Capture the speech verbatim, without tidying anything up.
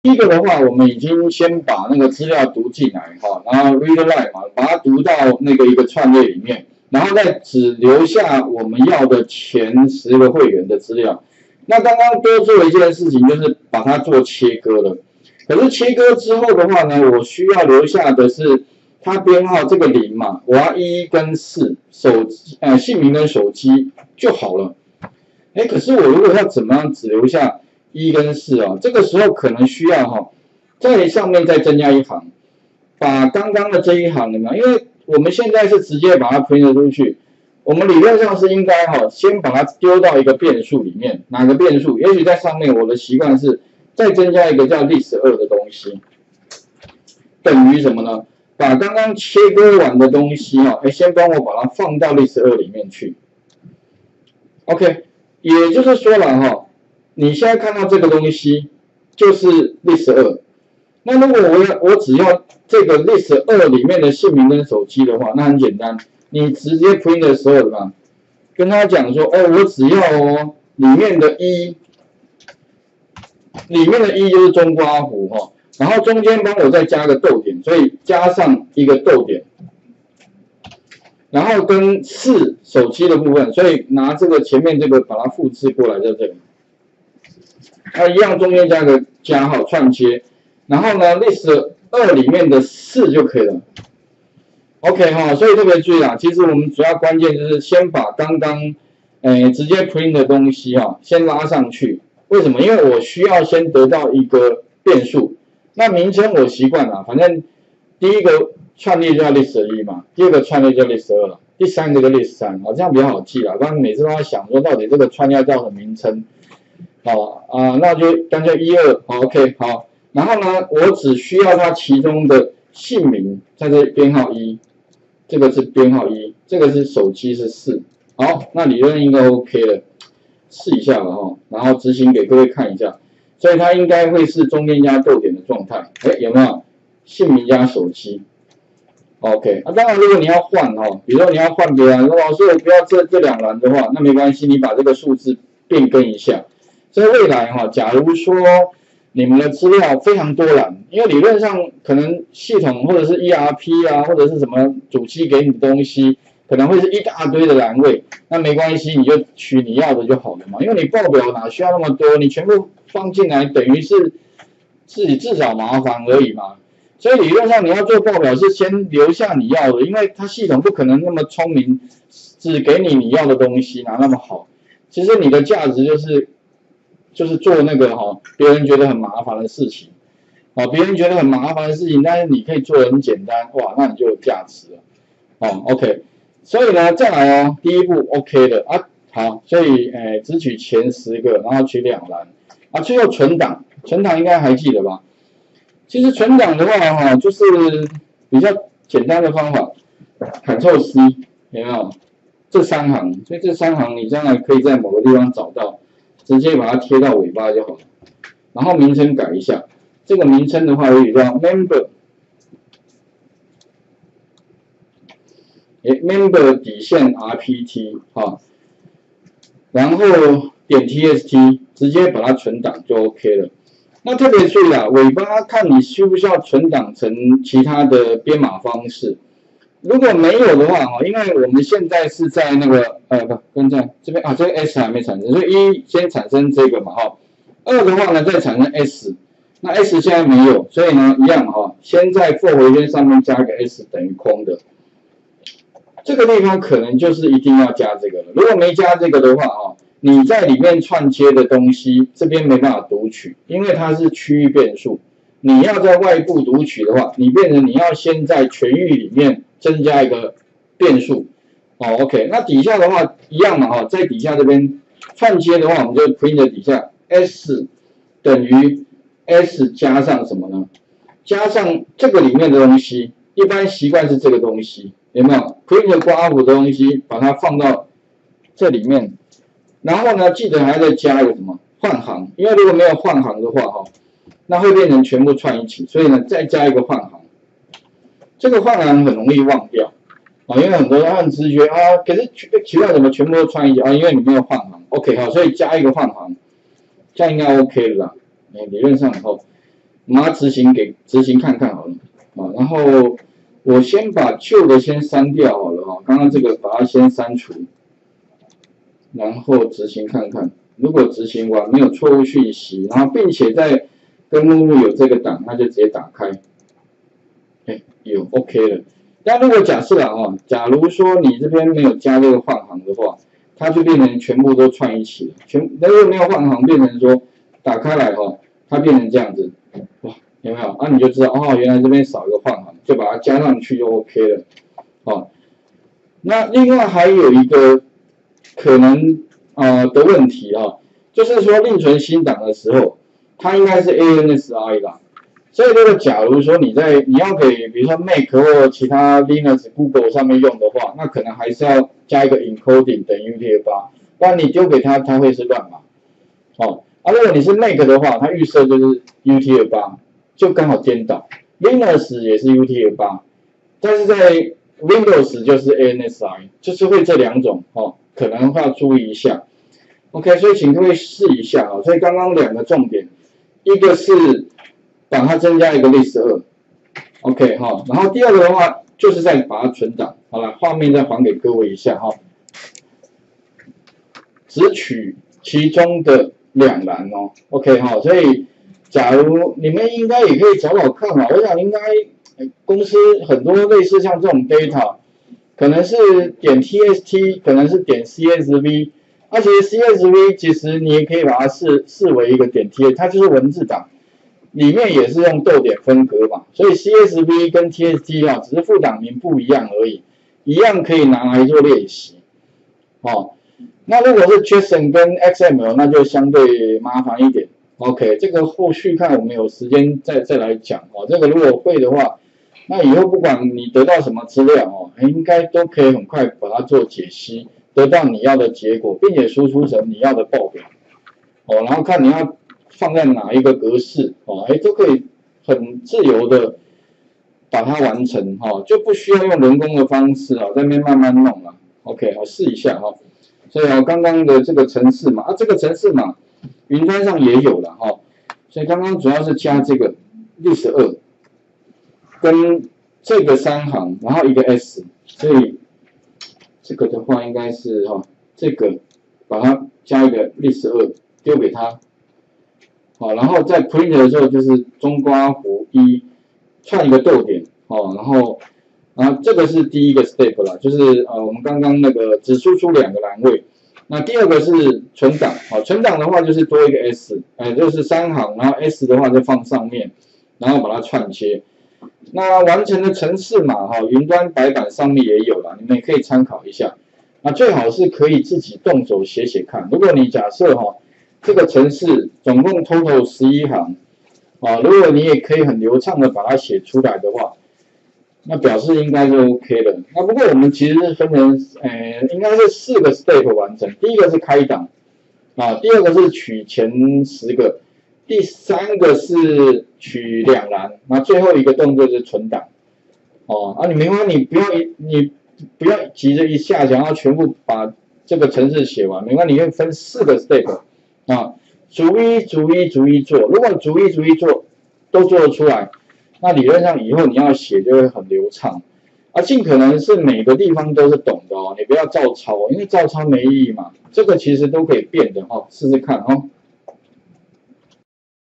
第一个的话，我们已经先把那个资料读进来哈，然后 read line 嘛，把它读到那个一个串列里面，然后再只留下我们要的前十个会员的资料。那刚刚多做一件事情，就是把它做切割了。可是切割之后的话呢，我需要留下的是它编号这个零嘛，我要一跟四，手机呃姓名跟手机就好了。哎，可是我如果要怎么样只留下 一跟四啊，这个时候可能需要哈，在上面再增加一行，把刚刚的这一行的嘛，因为我们现在是直接把它 print 出去，我们理论上是应该哈，先把它丢到一个变数里面，哪个变数？也许在上面我的习惯是再增加一个叫 list 二的东西，等于什么呢？把刚刚切割完的东西哈，哎，先帮我把它放到 list 二里面去。OK， 也就是说了哈。 你现在看到这个东西就是 list 二，那如果我我只要这个 list 二里面的姓名跟手机的话，那很简单，你直接 print 的时候怎么跟他讲说，哦，我只要哦里面的一，里面的一就是中括弧哈，然后中间帮我再加个逗点，所以加上一个逗点，然后跟四手机的部分，所以拿这个前面这个把它复制过来在这里。 它一样，中间加个加号串接，然后呢 ，list 二里面的四就可以了。OK 哈，所以特别注意啊，其实我们主要关键就是先把刚刚，诶直接 print 的东西哈，先拉上去。为什么？因为我需要先得到一个变数。那名称我习惯了，反正第一个串列叫 list 一嘛，第二个串列叫 list 二了，第三个叫 list 三，好，这样比较好记啦。不然每次都要想说到底这个串列叫什么名称。 好啊、呃，那就干脆一二 ，OK 好。然后呢，我只需要它其中的姓名，在这编号一，这个是编号一，这个是手机是四。好，那理论应该 OK 了，试一下了哈、哦，然后执行给各位看一下。所以它应该会是中间加逗点的状态，哎，有没有？姓名加手机 ，OK。啊，当然如果你要换哦，比如说你要换别人，如果老师我不要这这两栏的话，那没关系，你把这个数字变更一下。 所以未来哈，假如说你们的资料非常多栏，因为理论上可能系统或者是 E R P 啊，或者是什么主机给你的东西，可能会是一大堆的栏位，那没关系，你就取你要的就好了嘛。因为你报表哪需要那么多，你全部放进来，等于是自己自找麻烦而已嘛。所以理论上你要做报表是先留下你要的，因为它系统不可能那么聪明，只给你你要的东西哪那么好。其实你的价值就是。 就是做那个哈，别人觉得很麻烦的事情，哦，别人觉得很麻烦的事情，但是你可以做的很简单，哇，那你就有价值了，哦 ，OK， 所以呢，再来哦，第一步 OK 的啊，好，所以诶，只取前十个，然后取两栏，啊，最后存档，存档应该还记得吧？其实存档的话哈，就是比较简单的方法 ，Ctrl C， 有没有？这三行，所以这三行你将来可以在某个地方找到。 直接把它贴到尾巴就好了，然后名称改一下。这个名称的话，我也叫 member， 哎 member 底线 R P T 哈，然后点 T S T 直接把它存档就 OK 了。那特别注意啊，尾巴看你需不需要存档成其他的编码方式。如果没有的话哈，因为我们现在是在那个呃不跟在这边啊，这个 S 还没产生，所以一先产生这个嘛哈，二的话呢再产生 S， 那 S 现在没有，所以呢一样哈，先在 for 回圈上面加个 S 等于空的，这个地方可能就是一定要加这个了，如果没加这个的话啊，你在里面串接的东西这边没办法读取，因为它是区域变数，你要在外部读取的话，你变成你要先在全域里面。 增加一个变数，哦 ，OK， 那底下的话一样嘛，哈，在底下这边串接的话，我们就 print 底下 s 等于 s 加上什么呢？加上这个里面的东西，一般习惯是这个东西，有没有 ？print 括弧的东西，把它放到这里面，然后呢，记得还要再加一个什么换行，因为如果没有换行的话，哈，那会变成全部串一起，所以呢，再加一个换行。 这个换行很容易忘掉啊，因为很多人按直觉啊，可是奇怪怎么全部都串一起啊？因为你没有换行 ，OK 好，所以加一个换行，这样应该 OK 了啦。理论上以后，我们执行给执行看看好了啊。然后我先把旧的先删掉好了啊，刚刚这个把它先删除，然后执行看看。如果执行完没有错误讯息，然后并且在登录有这个档，那就直接打开。哎，有 OK 了。但如果假设啊啊，假如说你这边没有加这个换行的话，它就变成全部都串一起了，全但是没有换行，变成说打开来哈，它变成这样子，哇，有没有？啊，你就知道哦，原来这边少一个换行，就把它加上去就 OK 了，啊。那另外还有一个可能啊、呃、的问题啊，就是说另存新档的时候，它应该是 A N S I 啦，所以这个假如说你在你要给比如说 Mac 或其他 Linux、Google 上面用的话，那可能还是要加一个 encoding 等于 U T F 八，不然你丢给它，它会是乱码。哦，啊，如果你是 Mac 的话，它预设就是 U T F 八，就刚好颠倒。Linux 也是 U T F 八，但是在 Windows 就是 A N S I， 就是会这两种哦，可能要注意一下。OK， 所以请各位试一下啊、哦。所以刚刚两个重点，一个是把它增加一个 list 二 ，OK 哈，然后第二个的话就是再把它存档，好了，画面再还给各位一下哈，只取其中的两栏哦 ，OK 哈，所以假如你们应该也可以找找看嘛，我想应该公司很多类似像这种 data， 可能是点 txt， 可能是点 csv， 而且 csv 其实你也可以把它视视为一个点 t， 它就是文字档。里面也是用逗点分隔嘛，所以 C S V 跟 T S T 啊，只是副档名不一样而已，一样可以拿来做练习。哦，那如果是 JSON 跟 X M L， 那就相对麻烦一点。OK， 这个后续看我们有时间再再来讲哦。这个如果会的话，那以后不管你得到什么资料哦，应该都可以很快把它做解析，得到你要的结果，并且输出成你要的报表。哦，然后看你要放在哪一个格式哦？哎，都可以很自由的把它完成哈，就不需要用人工的方式啊，在那边慢慢弄了。OK， 我试一下哈。所以啊，刚刚的这个程式码啊，这个程式码云端上也有了哈。所以刚刚主要是加这个 list 二 跟这个三行，然后一个 s， 所以这个的话应该是哈，这个把它加一个 list 二丢给它。好，然后在 print 的时候就是中括弧一串一个逗点，哦，然后，然后这个是第一个 step 啦，就是呃我们刚刚那个只输出两个栏位，那第二个是存档，好，存档的话就是多一个 s， 哎，就是三行，然后 s 的话就放上面，然后把它串接。那完成的程式码哈，云端白板上面也有啦，你们也可以参考一下。那最好是可以自己动手写写看，如果你假设哈。这个程式总共 total 十一行，啊，如果你也可以很流畅的把它写出来的话，那表示应该就 OK 了。那不过我们其实分成，呃，应该是四个 step 完成。第一个是开档，啊，第二个是取前十个，第三个是取两栏，那最后一个动作就是存档。哦，啊，你没关系，你不要你不要急着一下想要全部把这个程式写完，没关系，你可以分四个 step。啊，逐一逐一逐一做，如果逐一逐一做都做得出来，那理论上以后你要写就会很流畅，啊，尽可能是每个地方都是懂的哦，你不要照抄，因为照抄没意义嘛，这个其实都可以变的哦，试试看哦。